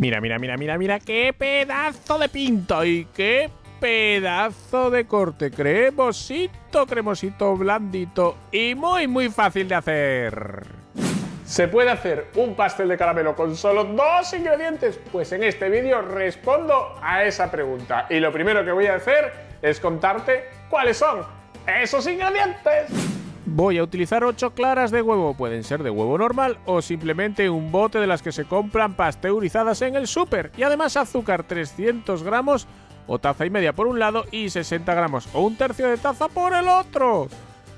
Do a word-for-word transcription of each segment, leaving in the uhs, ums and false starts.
Mira, mira, mira, mira, mira, qué pedazo de pinto y qué pedazo de corte. Cremosito, cremosito, blandito y muy, muy fácil de hacer. ¿Se puede hacer un pastel de caramelo con solo dos ingredientes? Pues en este vídeo respondo a esa pregunta. Y lo primero que voy a hacer es contarte cuáles son esos ingredientes. Voy a utilizar ocho claras de huevo. Pueden ser de huevo normal o simplemente un bote de las que se compran pasteurizadas en el súper. Y además azúcar trescientos gramos o taza y media por un lado y sesenta gramos o un tercio de taza por el otro.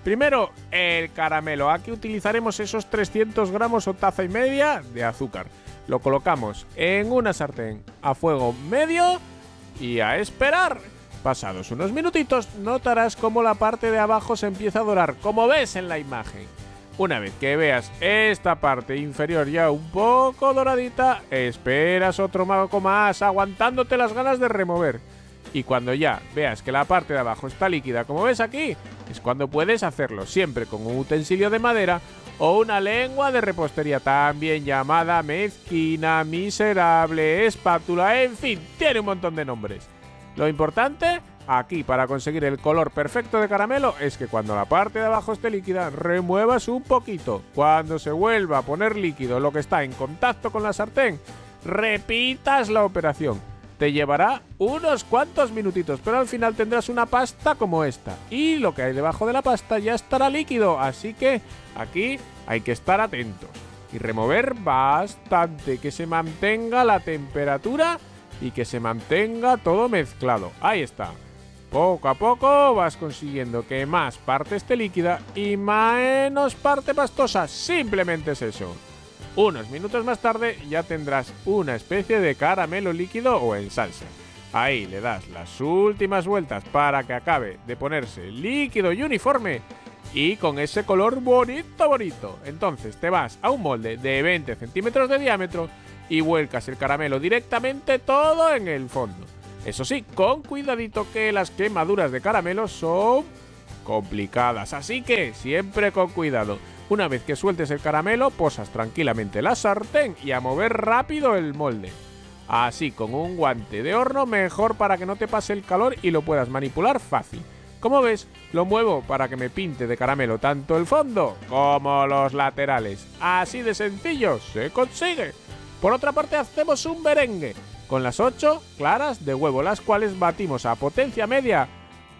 Primero, el caramelo. Aquí utilizaremos esos trescientos gramos o taza y media de azúcar. Lo colocamos en una sartén a fuego medio y a esperar. Pasados unos minutitos, notarás cómo la parte de abajo se empieza a dorar, como ves en la imagen. Una vez que veas esta parte inferior ya un poco doradita, esperas otro poco más, aguantándote las ganas de remover. Y cuando ya veas que la parte de abajo está líquida, como ves aquí, es cuando puedes hacerlo, siempre con un utensilio de madera o una lengua de repostería, también llamada mezquina, miserable, espátula, en fin, tiene un montón de nombres. Lo importante aquí para conseguir el color perfecto de caramelo es que cuando la parte de abajo esté líquida, remuevas un poquito. Cuando se vuelva a poner líquido lo que está en contacto con la sartén, repitas la operación. Te llevará unos cuantos minutitos, pero al final tendrás una pasta como esta. Y lo que hay debajo de la pasta ya estará líquido, así que aquí hay que estar atentos. Y remover bastante, que se mantenga la temperatura y que se mantenga todo mezclado. Ahí está. Poco a poco vas consiguiendo que más parte esté líquida y menos parte pastosa. Simplemente es eso. Unos minutos más tarde ya tendrás una especie de caramelo líquido o en salsa. Ahí le das las últimas vueltas para que acabe de ponerse líquido y uniforme y con ese color bonito, bonito. Entonces te vas a un molde de veinte centímetros de diámetro y vuelcas el caramelo directamente todo en el fondo. Eso sí, con cuidadito, que las quemaduras de caramelo son complicadas, así que siempre con cuidado. Una vez que sueltes el caramelo, posas tranquilamente la sartén y a mover rápido el molde. Así, con un guante de horno, mejor para que no te pase el calor y lo puedas manipular fácil. Como ves, lo muevo para que me pinte de caramelo tanto el fondo como los laterales. Así de sencillo se consigue. Por otra parte, hacemos un merengue con las ocho claras de huevo, las cuales batimos a potencia media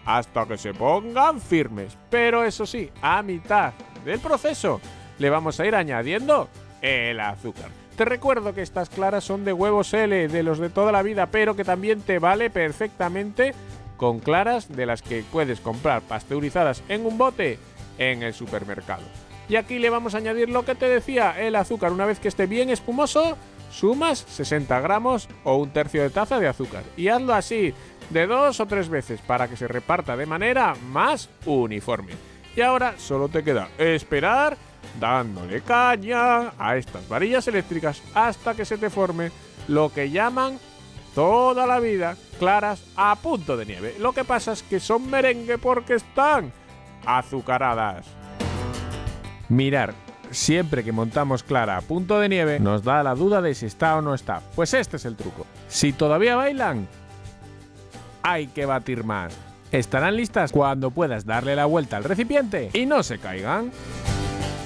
hasta que se pongan firmes. Pero eso sí, a mitad del proceso le vamos a ir añadiendo el azúcar. Te recuerdo que estas claras son de huevos L, de los de toda la vida, pero que también te vale perfectamente con claras de las que puedes comprar pasteurizadas en un bote en el supermercado. Y aquí le vamos a añadir lo que te decía, el azúcar. Una vez que esté bien espumoso, sumas sesenta gramos o un tercio de taza de azúcar y hazlo así de dos o tres veces para que se reparta de manera más uniforme. Y ahora solo te queda esperar dándole caña a estas varillas eléctricas hasta que se te forme lo que llaman toda la vida claras a punto de nieve. Lo que pasa es que son merengue porque están azucaradas. Mirar, siempre que montamos clara a punto de nieve nos da la duda de si está o no está. Pues este es el truco. Si todavía bailan, hay que batir más. Estarán listas cuando puedas darle la vuelta al recipiente y no se caigan.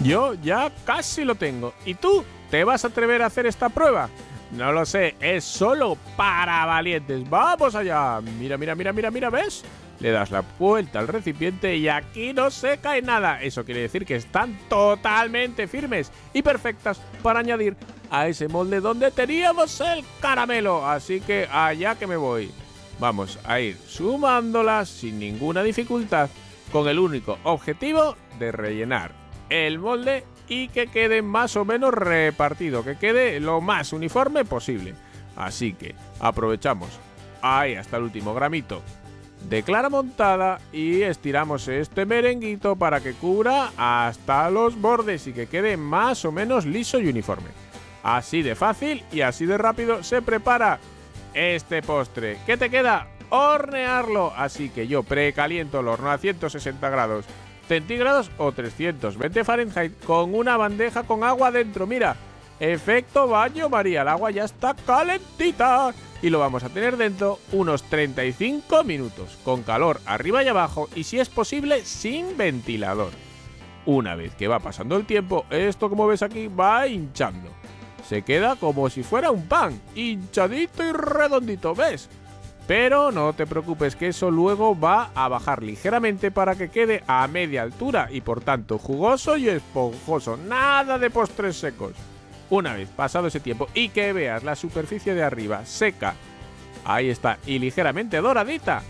Yo ya casi lo tengo. ¿Y tú? ¿Te vas a atrever a hacer esta prueba? No lo sé, es solo para valientes. ¡Vamos allá! Mira, mira, mira, mira, mira, ¿ves? Le das la vuelta al recipiente y aquí no se cae nada. Eso quiere decir que están totalmente firmes y perfectas para añadir a ese molde donde teníamos el caramelo. Así que allá que me voy. Vamos a ir sumándolas sin ninguna dificultad, con el único objetivo de rellenar el molde y que quede más o menos repartido, que quede lo más uniforme posible. Así que aprovechamos ahí hasta el último gramito de clara montada y estiramos este merenguito para que cubra hasta los bordes y que quede más o menos liso y uniforme. Así de fácil y así de rápido se prepara este postre. ¿Qué te queda? Hornearlo. Así que yo precaliento el horno a ciento sesenta grados centígrados o trescientos veinte Fahrenheit con una bandeja con agua dentro. Mira, Efecto baño María, el agua ya está calentita y lo vamos a tener dentro unos treinta y cinco minutos con calor arriba y abajo y si es posible sin ventilador. Una vez que va pasando el tiempo, esto como ves aquí va hinchando. Se queda como si fuera un pan, hinchadito y redondito, ¿ves? Pero no te preocupes que eso luego va a bajar ligeramente para que quede a media altura y por tanto jugoso y esponjoso, nada de postres secos. Una vez pasado ese tiempo y que veas la superficie de arriba seca, ahí está, y ligeramente doradita,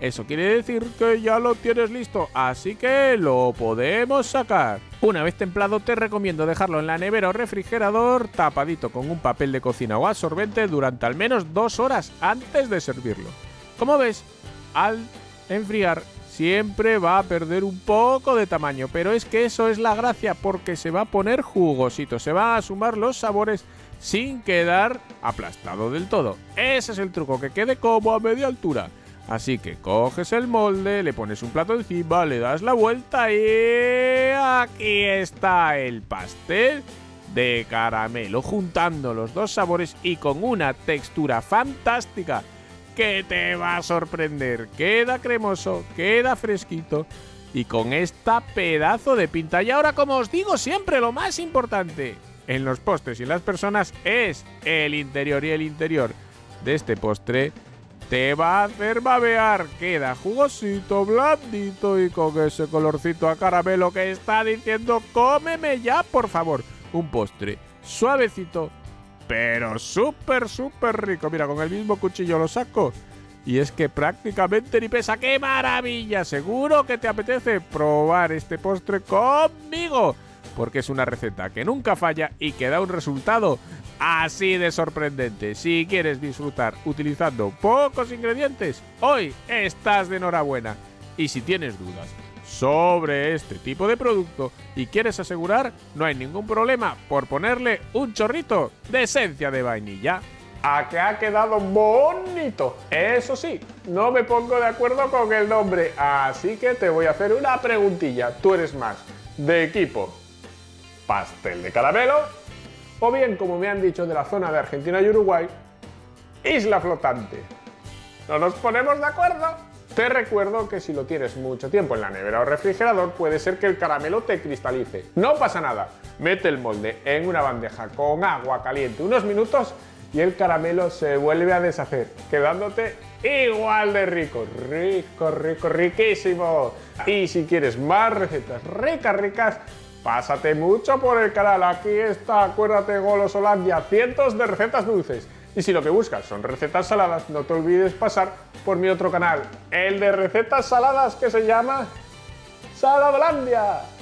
eso quiere decir que ya lo tienes listo, así que lo podemos sacar. Una vez templado te recomiendo dejarlo en la nevera o refrigerador tapadito con un papel de cocina o absorbente durante al menos dos horas antes de servirlo. Como ves, al enfriar siempre va a perder un poco de tamaño, pero es que eso es la gracia porque se va a poner jugosito, se van a sumar los sabores sin quedar aplastado del todo. Ese es el truco, que quede como a media altura. Así que coges el molde, le pones un plato encima, le das la vuelta y aquí está el pastel de caramelo, juntando los dos sabores y con una textura fantástica que te va a sorprender. Queda cremoso, queda fresquito y con esta pedazo de pinta. Y ahora, como os digo siempre, lo más importante en los postres y en las personas es el interior, y el interior de este postre te va a hacer babear. Queda jugosito, blandito y con ese colorcito a caramelo que está diciendo cómeme ya, por favor. Un postre suavecito pero súper, súper rico. Mira, con el mismo cuchillo lo saco. Y es que prácticamente ni pesa. ¡Qué maravilla! Seguro que te apetece probar este postre conmigo, porque es una receta que nunca falla y que da un resultado así de sorprendente. Si quieres disfrutar utilizando pocos ingredientes, hoy estás de enhorabuena. Y si tienes dudas sobre este tipo de producto y quieres asegurar, no hay ningún problema por ponerle un chorrito de esencia de vainilla. ¿A que ha quedado bonito? Eso sí, no me pongo de acuerdo con el nombre, así que te voy a hacer una preguntilla. ¿Tú eres más de equipo pastel de caramelo o bien, como me han dicho de la zona de Argentina y Uruguay, isla flotante? ¿No nos ponemos de acuerdo? Te recuerdo que si lo tienes mucho tiempo en la nevera o refrigerador, puede ser que el caramelo te cristalice. No pasa nada, mete el molde en una bandeja con agua caliente unos minutos y el caramelo se vuelve a deshacer, quedándote igual de rico, rico, rico, riquísimo. Y si quieres más recetas ricas, ricas, pásate mucho por el canal. Aquí está, acuérdate, Golosolandia, cientos de recetas dulces. Y si lo que buscas son recetas saladas, no te olvides pasar por mi otro canal, el de recetas saladas, que se llama Saladolandia.